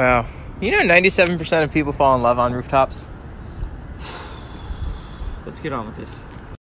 Wow. You know 97% of people fall in love on rooftops? Let's get on with this.